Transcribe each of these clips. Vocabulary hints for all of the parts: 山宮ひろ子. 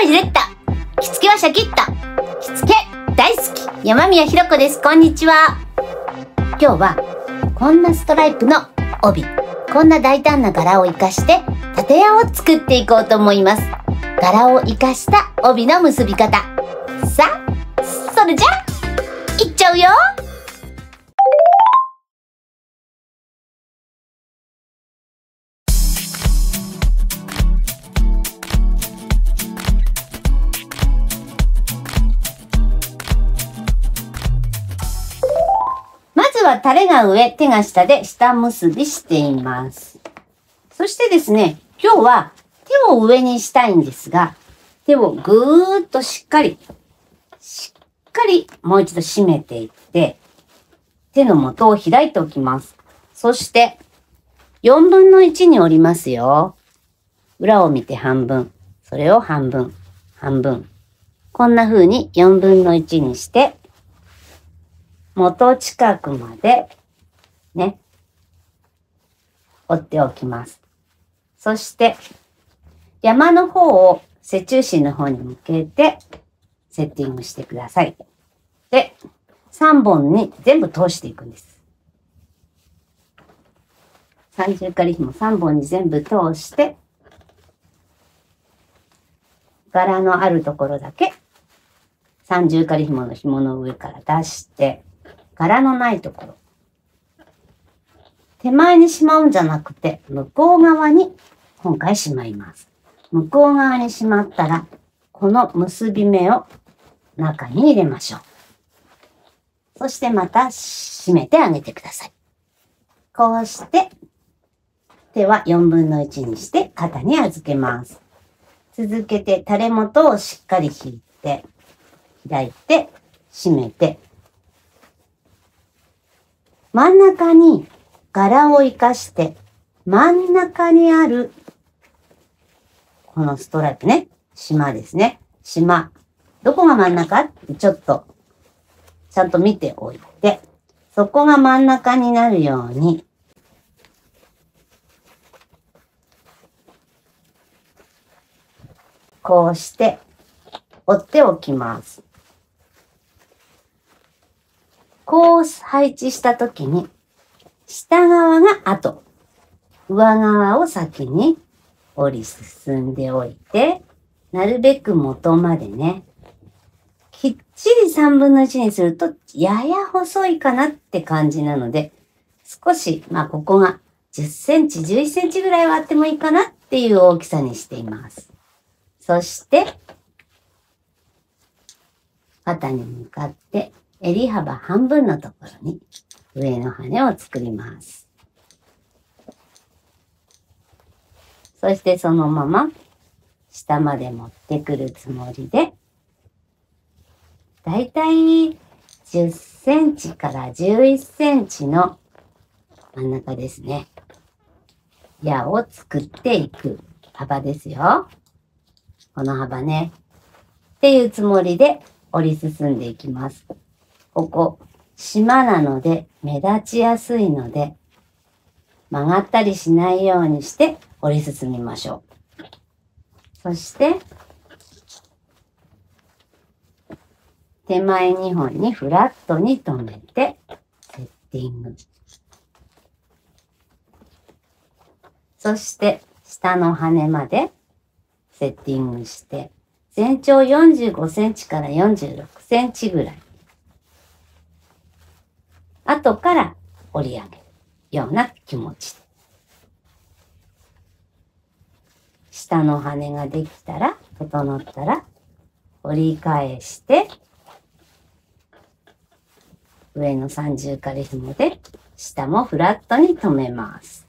はゆでった。着付けはシャキッと。着付け大好き山宮ひろ子です。こんにちは。今日はこんなストライプの帯、こんな大胆な柄を生かして縦矢を作っていこうと思います。柄を生かした帯の結び方。さあ、それじゃあいっちゃうよ。タレが上、手が下で下結びしています。そしてですね、今日は手を上にしたいんですが、手をぐーっとしっかりもう一度締めていって、手の元を開いておきます。そして、4分の1に折りますよ。裏を見て半分、それを半分、半分。こんな風に4分の1にして、元近くまでね、折っておきます。そして、山の方を背中心の方に向けてセッティングしてください。で、3本に全部通していくんです。三重仮紐3本に全部通して、柄のあるところだけ三重仮紐の紐の上から出して、柄のないところ。手前にしまうんじゃなくて、向こう側に今回しまいます。向こう側にしまったら、この結び目を中に入れましょう。そしてまた締めてあげてください。こうして、手は4分の1にして肩に預けます。続けて垂れ元をしっかり引いて、開いて、締めて、真ん中に柄を生かして、真ん中にある、このストライプね、縞ですね。縞。どこが真ん中ってちょっと、ちゃんと見ておいて、そこが真ん中になるように、こうして、折っておきます。こう配置したときに、下側が後、上側を先に折り進んでおいて、なるべく元までね、きっちり3分の1にすると、やや細いかなって感じなので、少し、まあここが10センチ、11センチぐらいはあってもいいかなっていう大きさにしています。そして、肩に向かって、襟幅半分のところに上の羽を作ります。そしてそのまま下まで持ってくるつもりで、だいたい10センチから11センチの真ん中ですね。矢を作っていく幅ですよ。この幅ね。っていうつもりで折り進んでいきます。ここ、縞なので目立ちやすいので、曲がったりしないようにして折り進みましょう。そして、手前2本にフラットに留めて、セッティング。そして、下の羽までセッティングして、全長45センチから46センチぐらい。後から折り上げるような気持ち。下の羽ができたら、整ったら、折り返して、上の三重仮紐で、下もフラットに留めます。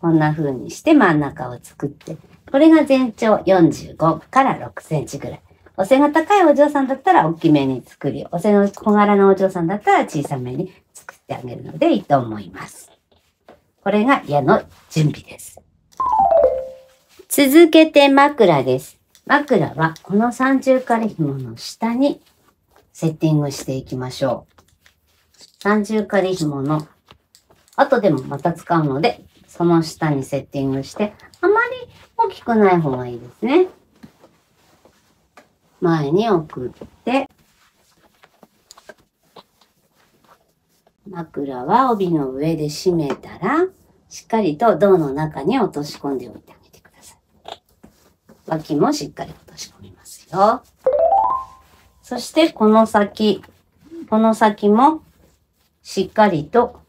こんな風にして真ん中を作って、これが全長45から6センチぐらい。お背が高いお嬢さんだったら大きめに作り、お背の小柄なお嬢さんだったら小さめに作ってあげるのでいいと思います。これが矢の準備です。続けて枕です。枕はこの三重仮紐の下にセッティングしていきましょう。三重仮紐の後でもまた使うのでその下にセッティングして、あまり大きくない方がいいですね。前に送って、枕は帯の上で締めたら、しっかりと胴の中に落とし込んでおいてあげてください。脇もしっかり落とし込みますよ。そしてこの先もしっかりと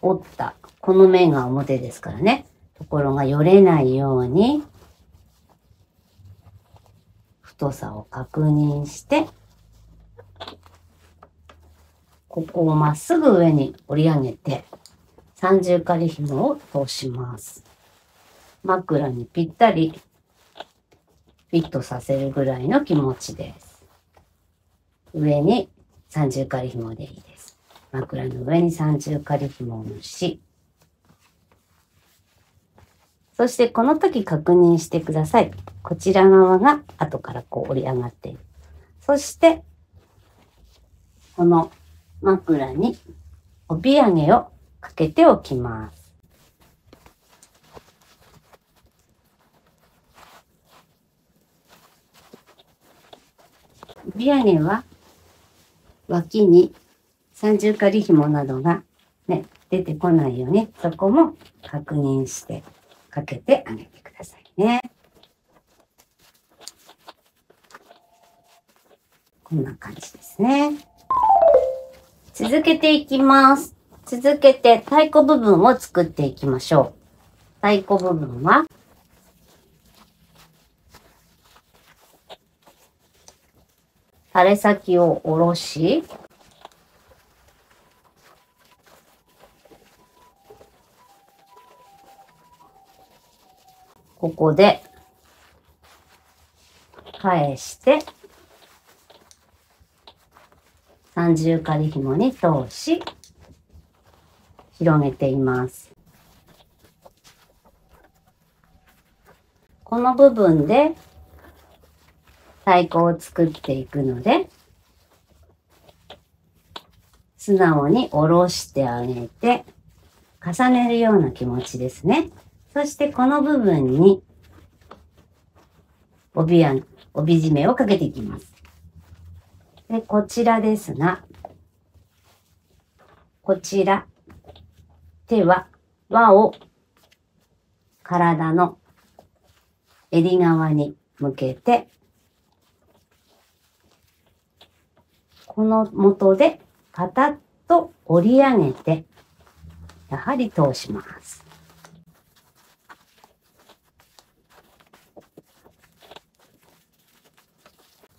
折った、この面が表ですからね、ところがよれないように、太さを確認して、ここをまっすぐ上に折り上げて、三重仮紐を通します。枕にぴったりフィットさせるぐらいの気持ちです。上に三重仮紐でいいです。枕の上に三重仮紐をし、そしてこの時確認してください。こちら側が後からこう折り上がっている。そして、この枕に帯揚げをかけておきます。帯揚げは脇に三重仮紐などがね、出てこないように、そこも確認してかけてあげてくださいね。こんな感じですね。続けていきます。続けて太鼓部分を作っていきましょう。太鼓部分は、垂れ先を下ろし、ここで返して、三重仮紐に通し、広げています。この部分で太鼓を作っていくので、素直に下ろしてあげて、重ねるような気持ちですね。そしてこの部分に帯締めをかけていきます。で、こちらですが、こちら、手は輪を体の襟側に向けて、この元でパタッと折り上げて、やはり通します。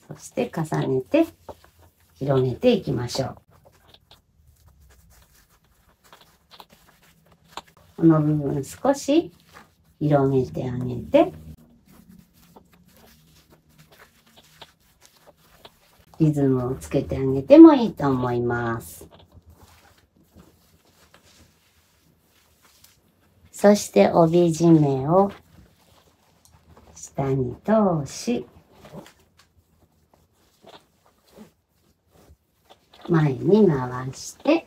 そして重ねて、広げていきましょう。この部分少し広げてあげて、リズムをつけてあげてもいいと思います。そして帯締めを下に通し、前に回して、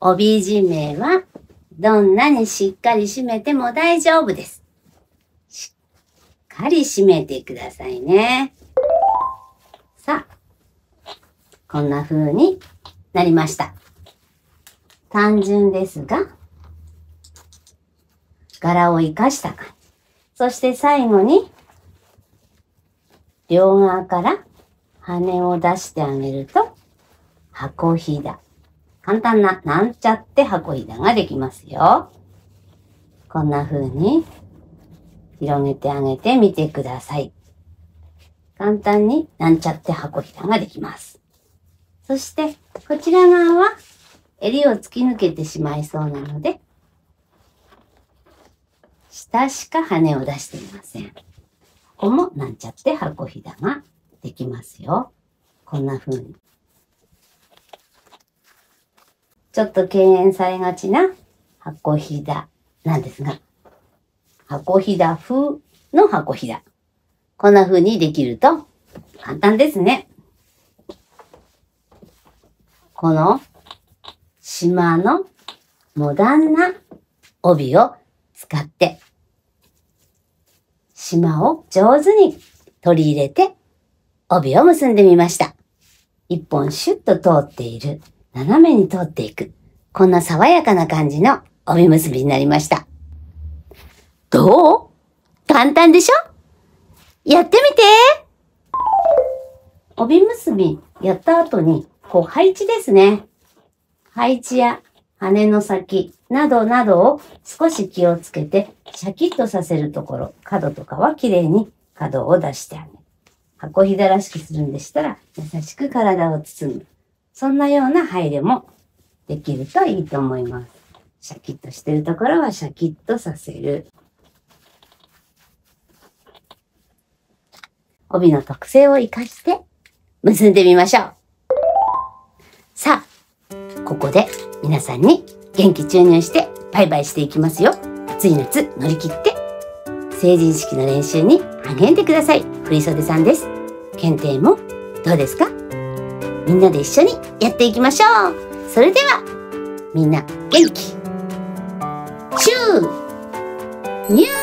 帯締めはどんなにしっかり締めても大丈夫です。しっかり締めてくださいね。さあ、こんな風になりました。単純ですが、柄を生かした感じ。そして最後に、両側から羽を出してあげると、箱ひだ。簡単な、なんちゃって箱ひだができますよ。こんな風に広げてあげてみてください。簡単になんちゃって箱ひだができます。そして、こちら側は襟を突き抜けてしまいそうなので、下しか羽を出していません。ここもなんちゃって箱ひだができますよ。こんな風に。ちょっと敬遠されがちな箱ひだなんですが、箱ひだ風の箱ひだ。こんな風にできると簡単ですね。この島のモダンな帯を使って、島を上手に取り入れて帯を結んでみました。一本シュッと通っている、斜めに通っていく、こんな爽やかな感じの帯結びになりました。どう？簡単でしょ？やってみて！帯結びやった後に、こう配置ですね。配置や羽の先などなどを少し気をつけて、シャキッとさせるところ、角とかは綺麗に角を出してあげる。箱ひだらしくするんでしたら、優しく体を包む。そんなような配慮もできるといいと思います。シャキッとしてるところはシャキッとさせる。帯の特性を活かして結んでみましょう。さあ、ここで皆さんに元気注入してバイバイしていきますよ。暑い夏乗り切って成人式の練習に励んでください。振袖さんです。検定もどうですか？みんなで一緒にやっていきましょう。それではみんな元気。チューニュー。